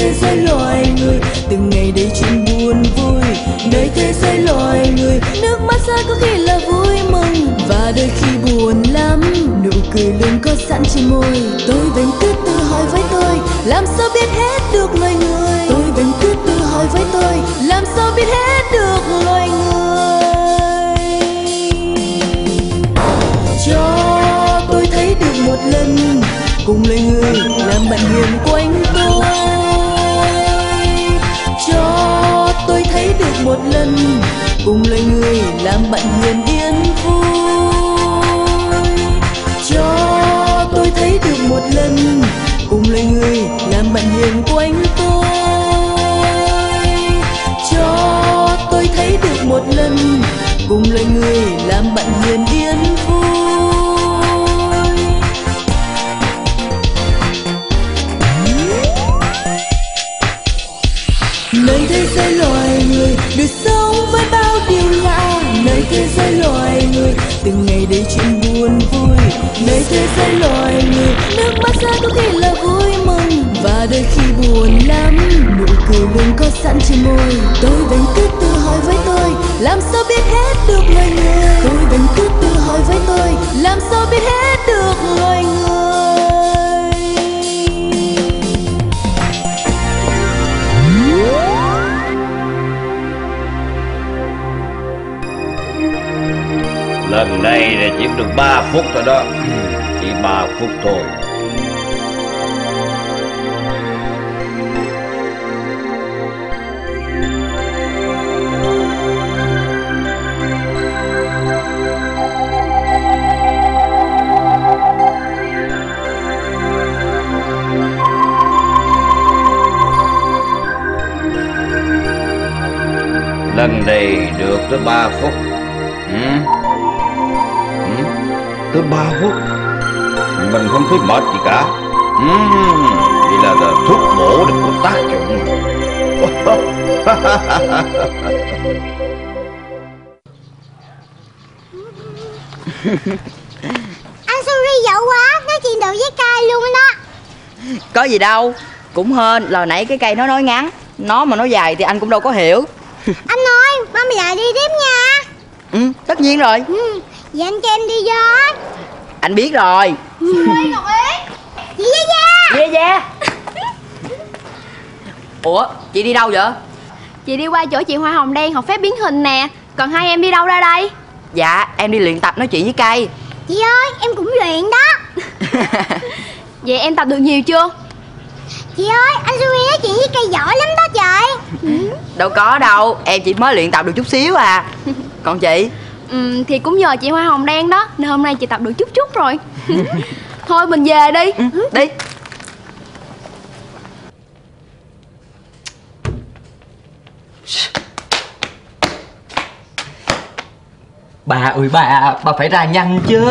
thế giới loài người, từng ngày đây chuyện buồn vui nơi thế giới loài người. Nước mắt rơi có khi là vui mừng và đôi khi buồn lắm, nụ cười luôn có sẵn trên môi. Tôi vẫn cứ tự hỏi với tôi, làm sao biết hết được loài người. Tôi vẫn cứ tự hỏi với tôi, làm sao biết hết được loài người. Cho tôi thấy được một lần cùng loài người làm bạn hiền quanh tôi. Cho tôi thấy được một lần cùng loài người làm bạn hiền yên vui. Cho tôi thấy được một lần cùng loài người làm bạn hiền quanh tôi. Cho tôi thấy được một lần cùng loài người làm bạn hiền yên vui. Nơi thế giới loài người được sống với bao điều lạ, nơi thế giới loài người từng ngày đây chuyện buồn vui. Nơi thế giới loài người nước mắt ra có khi là vui mừng và đôi khi buồn lắm, nụ cười luôn có sẵn trên môi. Tôi vẫn cứ tự hỏi với tôi, làm sao biết hết được loài người. Tôi vẫn cứ tự hỏi với tôi, làm sao biết hết được loài người. Lần này là chỉ được 3 phút rồi đó. Chỉ 3 phút thôi. Lần này được tới 3 phút. Tới 3 phút mình không thấy mệt gì cả. Vậy là thuốc bổ được có tác dụng. Anh Suri giỏi quá, nói chuyện được với cây luôn đó. Có gì đâu, cũng hên là nãy cái cây nó nói ngắn, nó mà nói dài thì anh cũng đâu có hiểu. Anh ơi, ba mày lại đi tiếp nha. Tất nhiên rồi. Vậy anh cho em đi với. Anh biết rồi. Chị Gia. Ủa, chị đi đâu vậy? Chị đi qua chỗ chị Hoa Hồng Đen học phép biến hình nè. Còn hai em đi đâu ra đây? Dạ, em đi luyện tập nói chuyện với cây. Chị ơi, em cũng luyện đó. Vậy em tập được nhiều chưa? Chị ơi, anh Suri nói chuyện với cây giỏi lắm đó trời. Đâu có đâu, em chỉ mới luyện tập được chút xíu à. Còn chị? Thì cũng nhờ chị Hoa Hồng Đen đó nên hôm nay chị tập được chút chút rồi. Thôi mình về đi. Đi. Bà ơi bà phải ra nhanh chứ.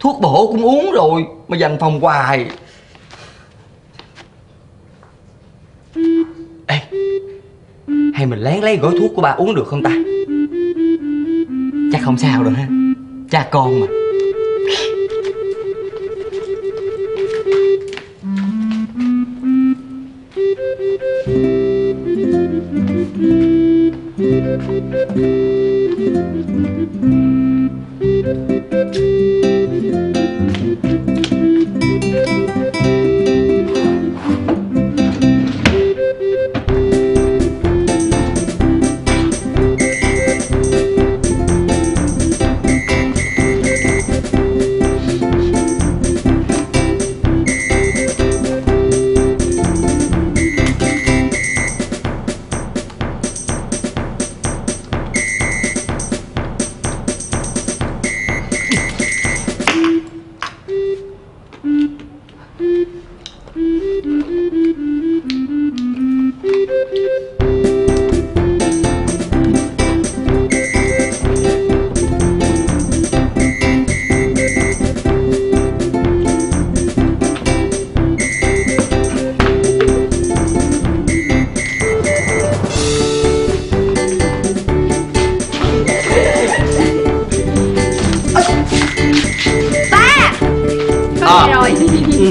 Thuốc bổ cũng uống rồi mà dành phòng hoài. Ê, hay mình lén lấy gói thuốc của bà uống được không ta? Chắc không sao đâu ha, cha con mà.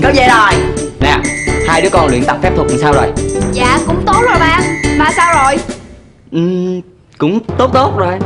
Con về rồi nè, hai đứa con luyện tập phép thuật làm sao rồi? Dạ cũng tốt rồi ba. Ba sao rồi? Cũng tốt tốt rồi.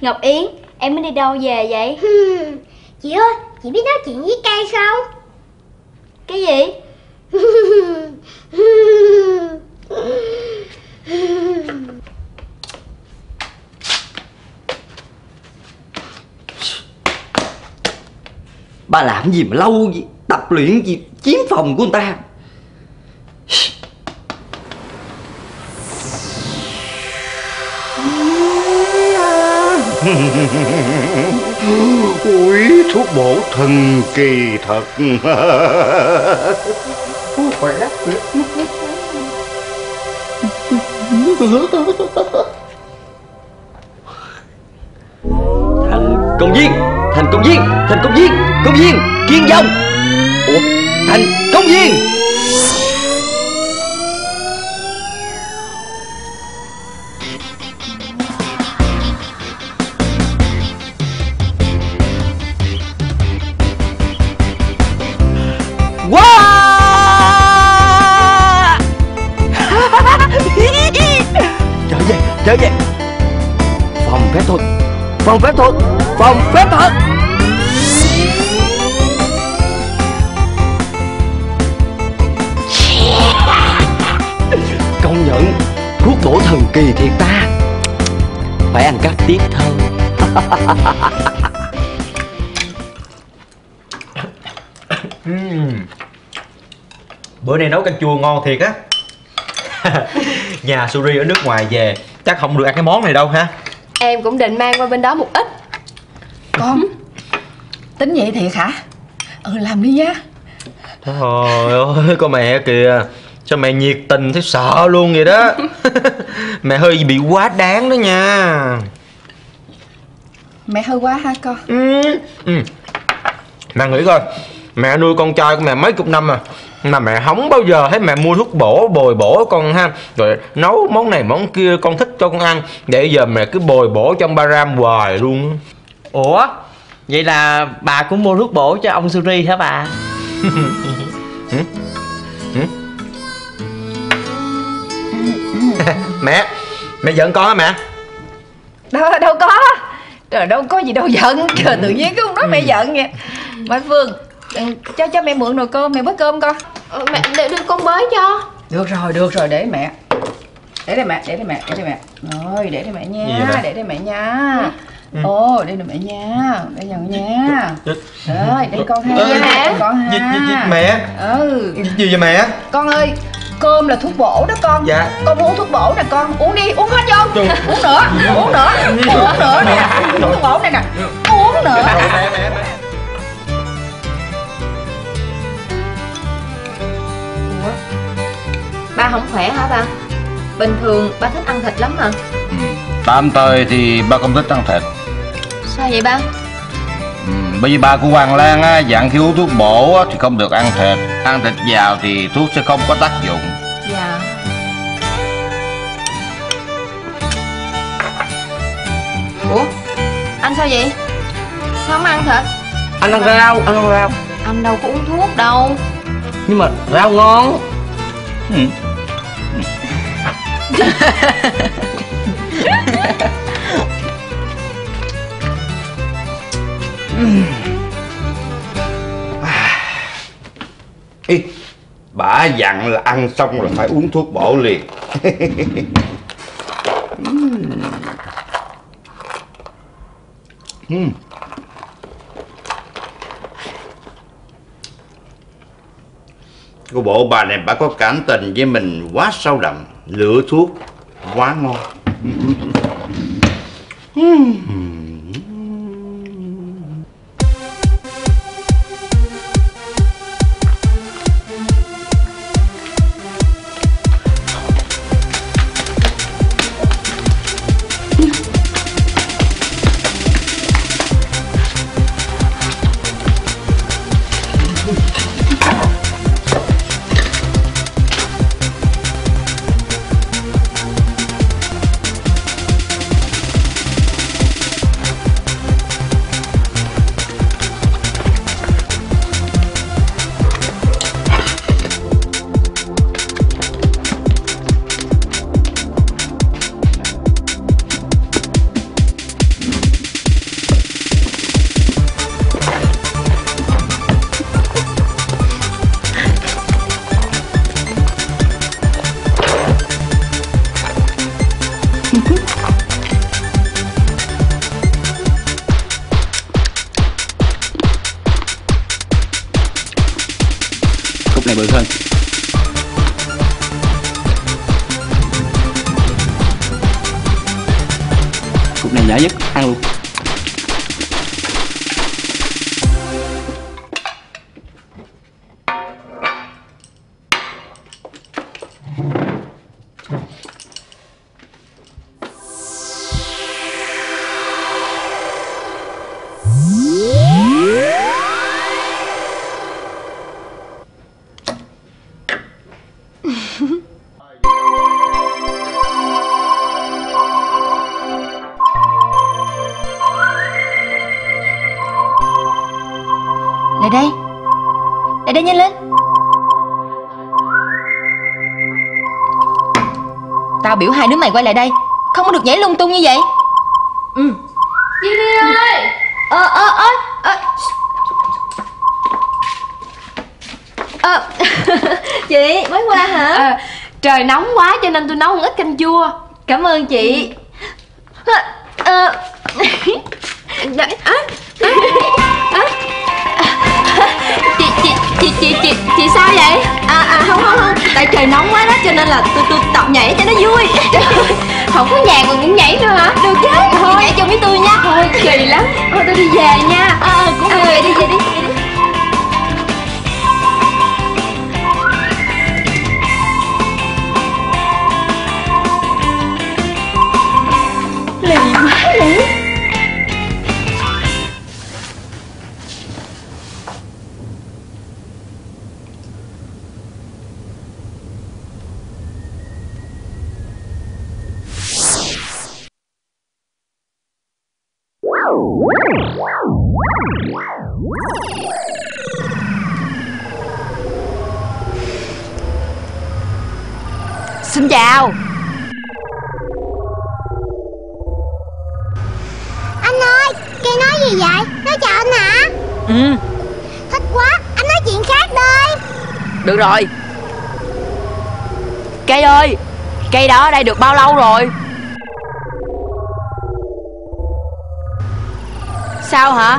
Ngọc Yến, em mới đi đâu về vậy? Chị ơi, chị biết nói chuyện với cây không? Cái gì? Ba làm gì mà lâu vậy? Tập luyện gì chiếm phòng của người ta. Ui, thuốc bổ thần kỳ thật. Khỏe lắm. Thành công viên, thành công viên, thành công viên kiên dông. Ủa, thành công viên. Trở về phòng phép thuật, phòng phép thuật, phòng phép thuật. Công nhận thuốc bổ thần kỳ thiệt ta, phải ăn cắp tiếp thôi. Bữa nay nấu canh chua ngon thiệt á. Nhà Suri ở nước ngoài về chắc không được ăn cái món này đâu ha. Em cũng định mang qua bên đó một ít. Con tính vậy thiệt hả? Ừ, làm đi nha. Trời ơi, con mẹ kìa, sao mẹ nhiệt tình thấy sợ luôn vậy đó. Mẹ hơi bị quá đáng đó nha. Mẹ hơi quá hả con? Mẹ nghĩ coi, mẹ nuôi con trai của mẹ mấy chục năm à, mà mẹ không bao giờ thấy mẹ mua thuốc bổ bồi bổ con ha, rồi nấu món này món kia con thích cho con ăn. Vậy giờ mẹ cứ bồi bổ trong ba ram hoài luôn. Ủa, vậy là bà cũng mua thuốc bổ cho ông Suri hả bà? Mẹ, mẹ giận con hả mẹ? Đâu có. Trời, đâu có gì đâu giận. Trời, tự nhiên cái ông nói mẹ giận vậy. Mai Phương, cho mẹ mượn nồi cơm, mẹ bới cơm con. Mẹ để đưa con bới cho. Được rồi, để mẹ. Để đây mẹ, để đây mẹ, để đây mẹ. Rồi, để đây mẹ nha, để đây mẹ nha. Ồ, đây là mẹ nha, đây là mẹ nha. Rồi, đây con ha. Mẹ, con ha. Mẹ. Gì vậy mẹ? Con ơi, cơm là thuốc bổ đó con. Dạ. Con uống thuốc bổ nè con, uống đi, uống hết vô. Uống nữa, uống nữa, uống nữa nè. Uống thuốc bổ này nè. Uống nữa. Ba không khỏe hả ba? Bình thường ba thích ăn thịt lắm hả? Tạm thời thì ba không thích ăn thịt. Sao vậy ba? Bởi vì ba của Hoàng Lan á, dặn khi uống thuốc bổ á, thì không được ăn thịt. Ăn thịt vào thì thuốc sẽ không có tác dụng. Dạ. Ủa? Anh sao vậy? Sao không ăn thịt? Anh ăn rau, anh ăn rau. Anh đâu có uống thuốc đâu. Nhưng mà rau ngon. Ê, bà dặn là ăn xong là phải uống thuốc bổ liền. Cô bộ bà này, bà có cảm tình với mình quá sâu đậm. Lựa thuốc quá ngon. cục này bự hơn. Cục này nhỏ nhất, ăn luôn. Lại đây nhanh lên. Tao biểu hai đứa mày quay lại đây, không có được nhảy lung tung như vậy. Ừ. Jimmy ơi. Chị mới qua hả? Trời nóng quá cho nên tôi nấu một ít canh chua. Cảm ơn chị. Chị sao vậy? Không, tại trời nóng quá đó cho nên là tôi tập nhảy cho nó vui. Không có nhạc còn cũng nhảy nữa hả? Được chứ. Thôi nhảy chung với tôi nha. Thôi kỳ lắm. Thôi tôi đi về nha. Cũng về đi, về đi. Lì quá vậy. Xin chào. Anh ơi, kia nói gì vậy? Nói chào anh hả? Ừ. Thích quá, anh nói chuyện khác đi. Được rồi. Cây ơi, cây đó ở đây được bao lâu rồi? Sao hả?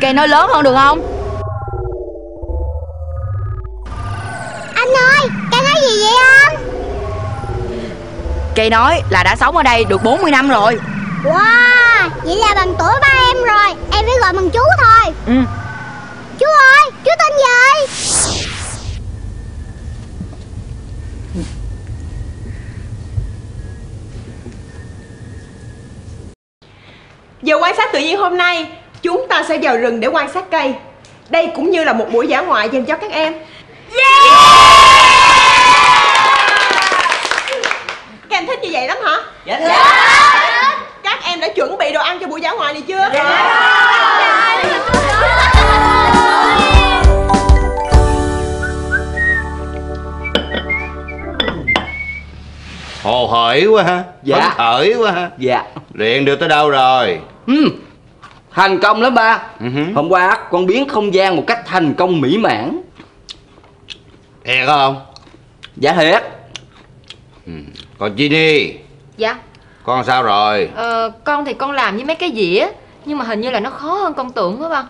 Cây nói lớn hơn được không? Anh ơi, cây nói gì vậy anh? Cây nói là đã sống ở đây được 40 năm rồi. Wow, vậy là bằng tuổi ba em rồi. Em phải gọi bằng chú thôi. Ừ. Chú ơi, chú tên gì? Giờ quan sát tự nhiên hôm nay, chúng ta sẽ vào rừng để quan sát cây. Đây cũng như là một buổi dã ngoại dành cho các em. Các em thích như vậy lắm hả? Dạ. Các em đã chuẩn bị đồ ăn cho buổi dã ngoại này chưa? Hồ hởi quá ha. Dạ. Phấn khởi quá ha. Dạ. Luyện được tới đâu rồi? Thành công lắm ba. Hôm qua con biến không gian một cách thành công mỹ mãn. Thiệt không? Dạ thiệt. Còn Chini. Dạ. Con sao rồi? Con thì con làm với mấy cái dĩa, nhưng mà hình như là nó khó hơn con tưởng quá ba.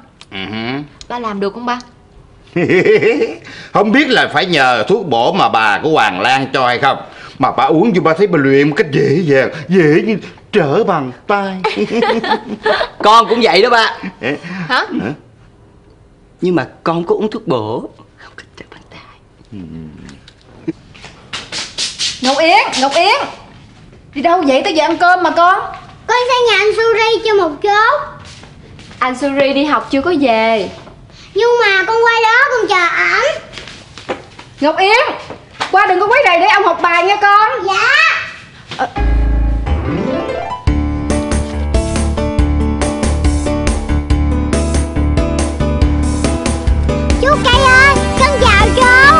Ba làm được không ba? Không biết là phải nhờ thuốc bổ mà bà của Hoàng Lan cho hay không, mà bà uống cho ba thấy bà luyện một cách dễ dàng, dễ như trở bằng tay. Con cũng vậy đó ba. Hả? Nhưng mà con có uống thuốc bổ, không cách trở bằng tay. Ngọc Yến, Ngọc Yến, đi đâu vậy? Tới giờ ăn cơm mà con. Con sang nhà anh Suri cho một chút. Anh Suri đi học chưa có về. Nhưng mà con qua đó con chờ ảnh. Ngọc Yến, qua đừng có quấy rầy để ông học bài nha con. Dạ. Chú Cây ơi, con chào chú.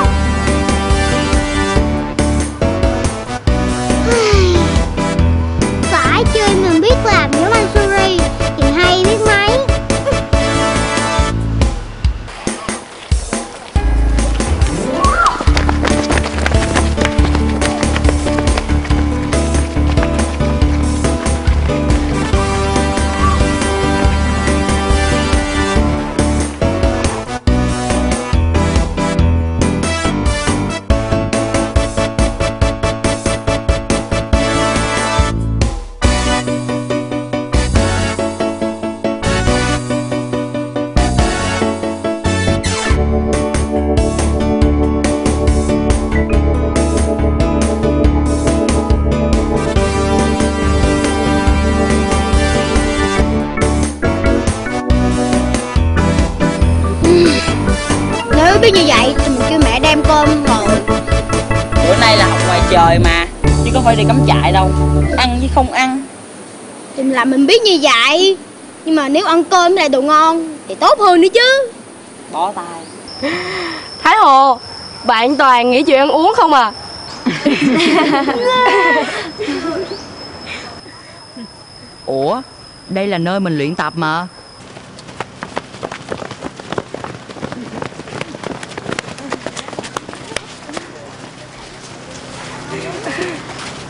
Phải chơi mình biết làm giống anh Suri thì hay biết mấy. Mới biết như vậy thì mình kêu mẹ đem cơm rồi. Bữa nay là học ngoài trời mà, chứ có phải đi cắm trại đâu. Ăn với không ăn thì là mình biết như vậy. Nhưng mà nếu ăn cơm lại đồ ngon thì tốt hơn nữa chứ. Bỏ tay Thái Hồ, bạn toàn nghĩ chuyện ăn uống không à? Ủa, đây là nơi mình luyện tập mà.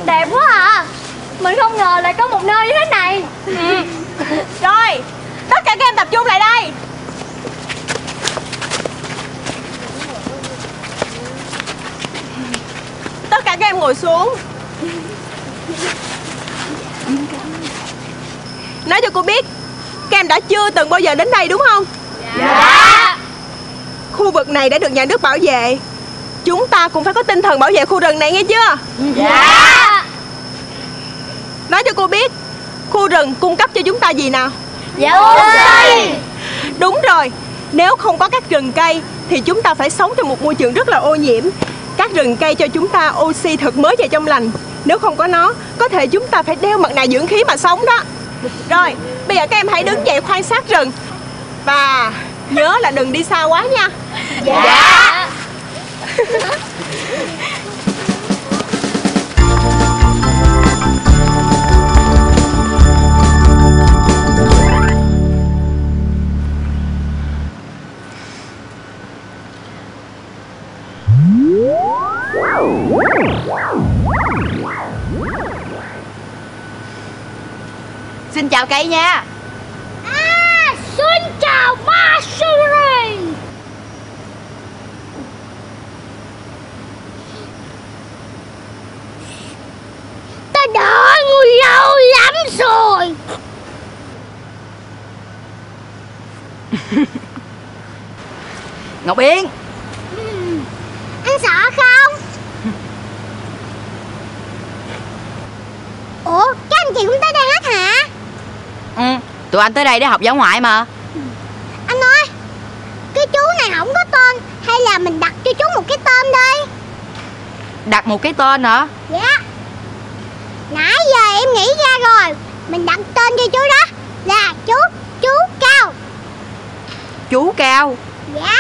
Đẹp quá à. Mình không ngờ lại có một nơi như thế này. Rồi, tất cả các em tập trung lại đây. Tất cả các em ngồi xuống. Nói cho cô biết, các em đã chưa từng bao giờ đến đây đúng không? Dạ. Khu vực này đã được nhà nước bảo vệ. Chúng ta cũng phải có tinh thần bảo vệ khu rừng này nghe chưa? Dạ. Nói cho cô biết, khu rừng cung cấp cho chúng ta gì nào? Dạ, cây. Đúng rồi, nếu không có các rừng cây thì chúng ta phải sống trong một môi trường rất là ô nhiễm. Các rừng cây cho chúng ta oxy thật mới và trong lành. Nếu không có nó, có thể chúng ta phải đeo mặt nạ dưỡng khí mà sống đó. Rồi, bây giờ các em hãy đứng dậy quan sát rừng. Và nhớ là đừng đi xa quá nha. Dạ. Xin chào cây nha. À, xin chào Ma Suri. Ta đợi người lâu lắm rồi. Ngọc Yến, anh sợ không? Ủa, các anh chị cũng tới đây hết hả? Ừ, tụi anh tới đây để học giáo ngoại mà. Anh ơi, cái chú này không có tên, hay là mình đặt cho chú một cái tên đi. Đặt một cái tên hả? Dạ. Nãy giờ em nghĩ ra rồi, mình đặt tên cho chú đó là chú Cao. Chú Cao? Dạ.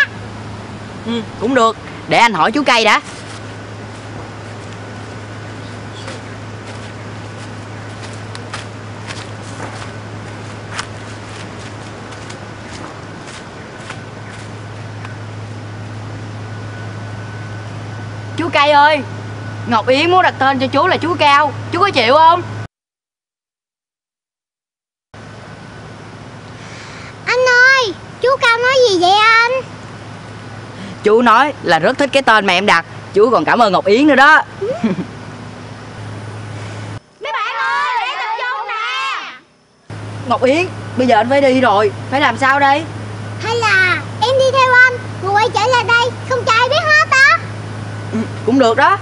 Ừ, cũng được, để anh hỏi chú Cây đã. Chú Cây ơi, Ngọc Yến muốn đặt tên cho chú là chú Cao, chú có chịu không? Anh ơi, chú Cao nói gì vậy anh? Chú nói là rất thích cái tên mà em đặt, chú còn cảm ơn Ngọc Yến nữa đó. Mấy bạn ơi, để tập trung nè. Ngọc Yến, bây giờ anh phải đi rồi, phải làm sao đây? Hay là em đi theo anh, mà quay trở lại đây, không cho ai biết hết á? Ừ, cũng được đó.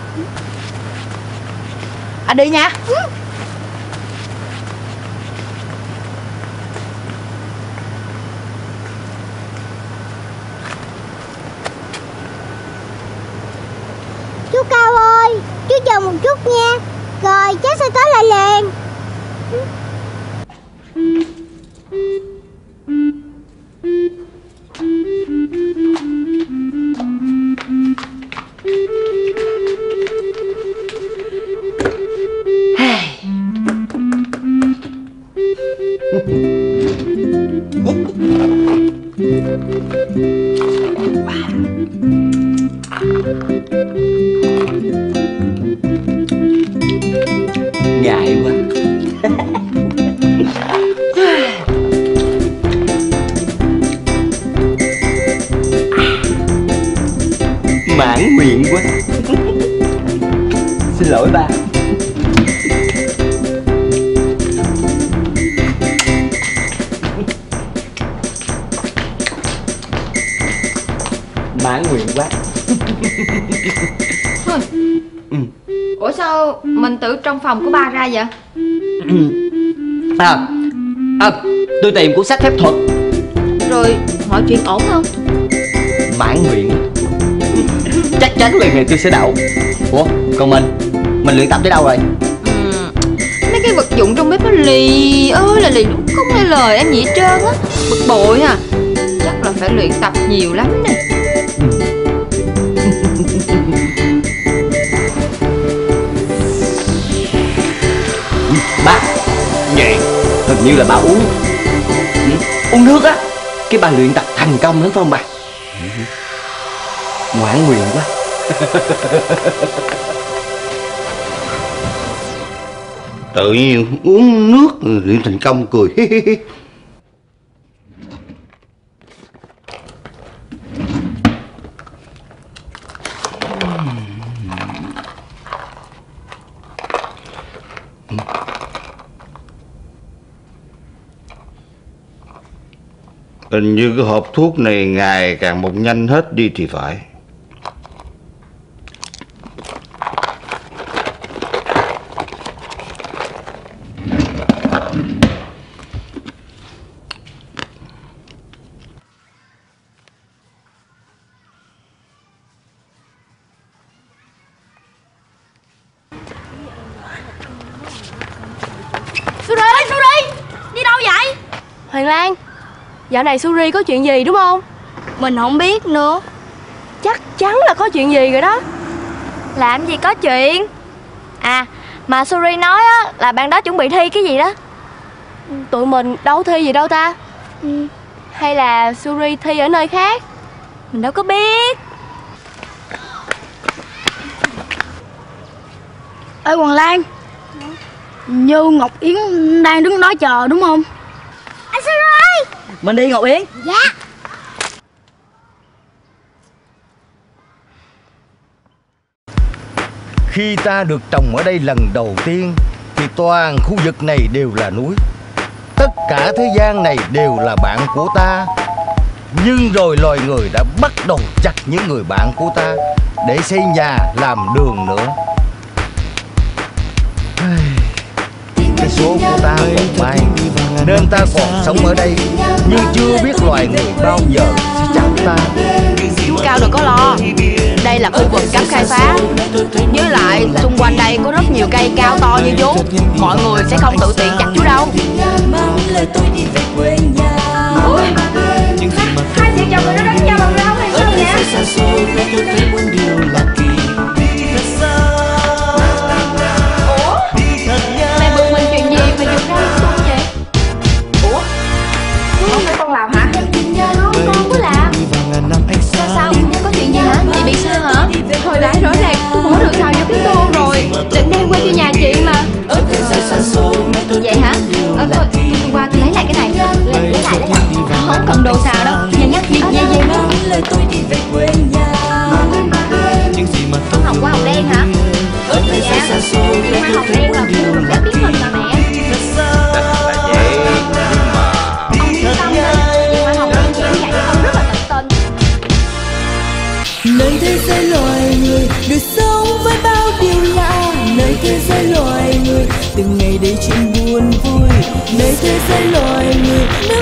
Anh đi nha. Chú Cao ơi, chú chờ một chút nha, rồi cháu sẽ tới lại liền. Ngại quá. Mãn nguyện quá. Xin lỗi ba. Mãn nguyện quá. Ủa sao mình tự trong phòng của ba ra vậy? Tôi tìm cuốn sách phép thuật. Rồi mọi chuyện ổn không? Mãn nguyện. chắc chắn là tôi sẽ đậu. Ủa còn mình luyện tập tới đâu rồi? Mấy cái vật dụng trong bếp nó lì ơi là lì, không nghe lời em gì hết trơn á, bực bội à. Chắc là phải luyện tập nhiều lắm nè. Ba, vậy hình như là ba uống nước á, cái ba luyện tập thành công nữa phải không ba? Ngoãn nguyện quá. Tự nhiên uống nước luyện thành công, cười. Hình như cái hộp thuốc này ngày càng mọc nhanh hết đi thì phải. Dạo này Suri có chuyện gì đúng không? Mình không biết nữa. Chắc chắn là có chuyện gì rồi đó. Làm gì có chuyện. À mà Suri nói á, là bạn đó chuẩn bị thi cái gì đó. Tụi mình đâu thi gì đâu ta. Hay là Suri thi ở nơi khác? Mình đâu có biết. Ê Hoàng Lan, Như Ngọc Yến đang đứng đó chờ đúng không? Anh Suri, mình đi Ngọc Yến. Dạ. Khi ta được trồng ở đây lần đầu tiên thì toàn khu vực này đều là núi. Tất cả thế gian này đều là bạn của ta. Nhưng rồi loài người đã bắt đầu chặt những người bạn của ta để xây nhà làm đường nữa. Cái số của ta không may nên ta còn sống ở đây, nhưng chưa biết loài người bao giờ sẽ chặt ta. Chú Cao đừng có lo, đây là khu vực cấm khai phá. Với lại xung quanh đây có rất nhiều cây cao to như chú, mọi người sẽ không tự tiện chặt chú đâu. Ủa? Hai chị chồng nó đánh nhau bằng rau hay sao vậy? Vậy hả? Tôi qua tôi lấy lại cái này, lấy lại. Không cần đồ xào đâu, nhanh nhắc đi, dây dây đó. Con học qua học đen hả? Dạ, tôi qua học đen là mình đã biết hơn rồi mẹ. Ông yên tâm đi, tôi qua học đen chỉ dạy ông rất là tận tình. Nơi thế giới loài người được sống với bao điều lạ. Nơi thế giới loài người từng ngày đây chuyện buồn vui. Nơi thế giới loài người